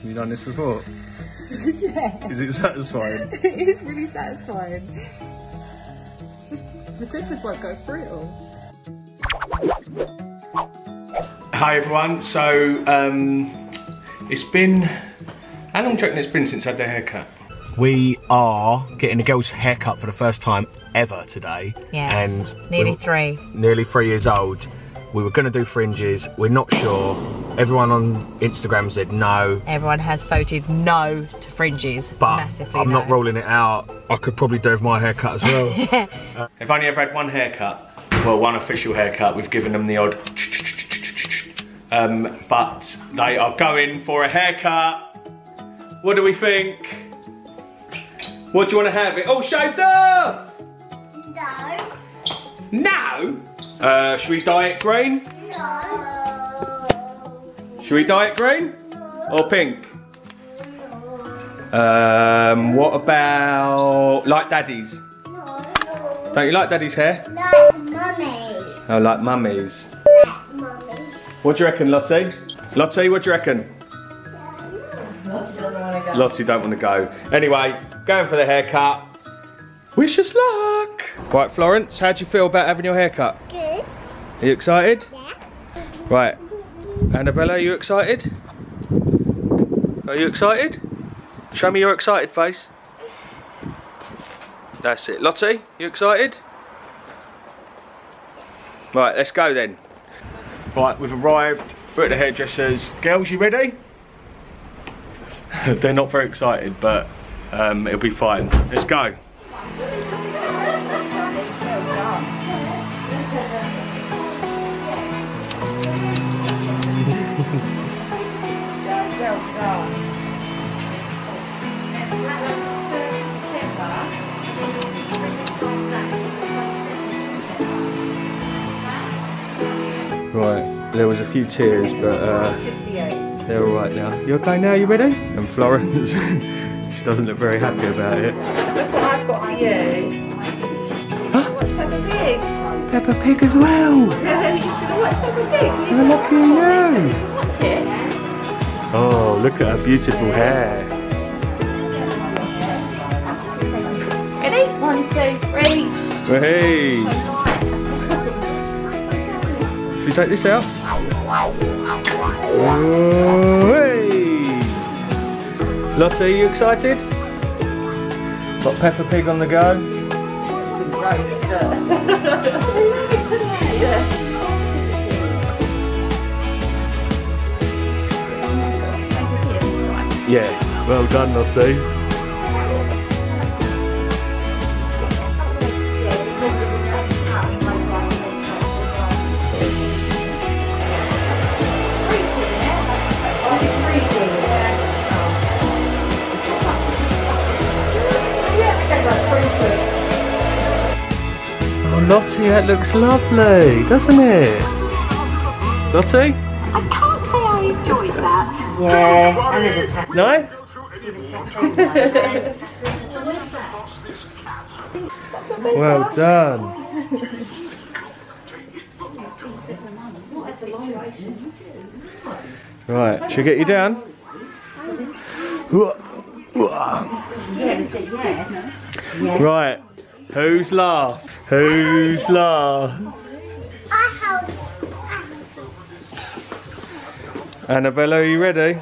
Have you done this before? Yeah. Is it satisfying? It is really satisfying. Just the grippers won't go through it all. Hi everyone, so it's been... How long do you reckon it's been since I had the haircut? We are getting a girl's haircut for the first time ever today. Yes, and nearly three. Nearly 3 years old. We were going to do fringes, we're not sure. Everyone on Instagram said no. Everyone has voted no to fringes. But massively I'm not ruling it out. I could probably do with my haircut as well. Yeah. They've only ever had one haircut. Well, one official haircut. We've given them the odd but they are going for a haircut. What do we think? What do you want to have? It all shaved off? No. No? Should we dye it green? No. Should we dye it green? Or pink? What about like daddy's? No. Don't you like daddy's hair? No, mummy's. Oh, like mummy's. Like mummy's. What do you reckon, Lottie? Lottie, what do you reckon? Lottie doesn't want to go. Lottie don't want to go. Anyway, going for the haircut. Wish us luck. Right, Florence, how do you feel about having your haircut? Good. Are you excited? Yeah. Right. Annabella, are you excited? Are you excited? Show me your excited face. That's it. Lottie, you excited? Right, let's go then. Right, we've arrived. We're at the hairdressers. Girls, you ready? They're not very excited, but it'll be fine. Let's go. Right, there was a few tears, but they're all right now. You okay now? You ready? And Florence, she doesn't look very happy about it. Look what I've got for you. Huh? Watch Peppa Pig. Peppa Pig as well. Watch Peppa Pig. Oh, look at you. Watch it. Oh, look at her beautiful hair. Ready? 1, 2, 3. Hey! Should we take this out? Oh, hey! Lottie, are you excited? Got Peppa Pig on the go. Some roast. Yeah, well done, Lottie. Oh, Lottie, that looks lovely, doesn't it? Lottie? I can't say I enjoyed that. Yeah, and there's a tattoo. Nice? Well done. Right, should I get you down? Right, who's last? Who's last? Annabella, are you ready?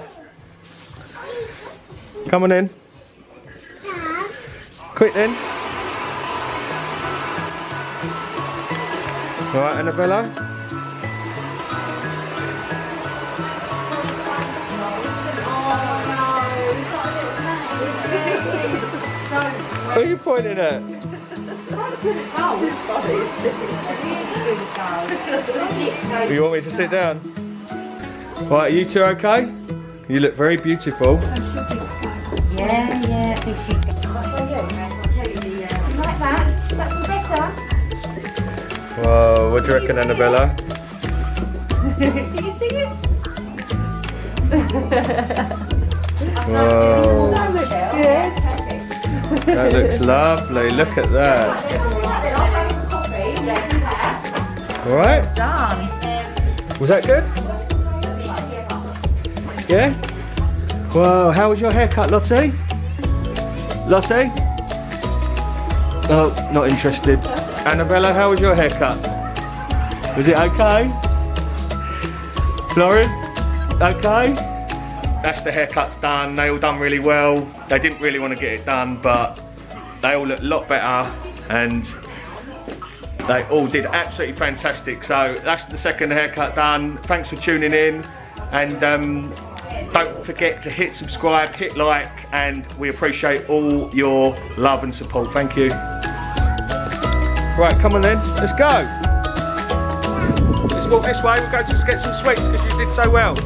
Come on in. Dad. Quick then. Alright, Annabella. Who are you pointing at? You want me to sit down? Right, are you two okay? You look very beautiful. Yeah, I think she's going to. Do you like that? Does that feel better? Whoa, what do you reckon, Annabella? Can you sing it? Whoa. That looks lovely, look at that. Alright. Done. Was that good? Yeah? Whoa, how was your haircut, Lottie? Lottie? Oh, not interested. Annabella, how was your haircut? Was it okay? Lauren? Okay? That's the haircut's done. They all done really well. They didn't really want to get it done, but they all look a lot better and they all did absolutely fantastic. So that's the second haircut done. Thanks for tuning in, and don't forget to hit subscribe, hit like, and we appreciate all your love and support. Thank you. Right, come on then, let's go. Let's walk this way. We'll go just get some sweets because you did so well.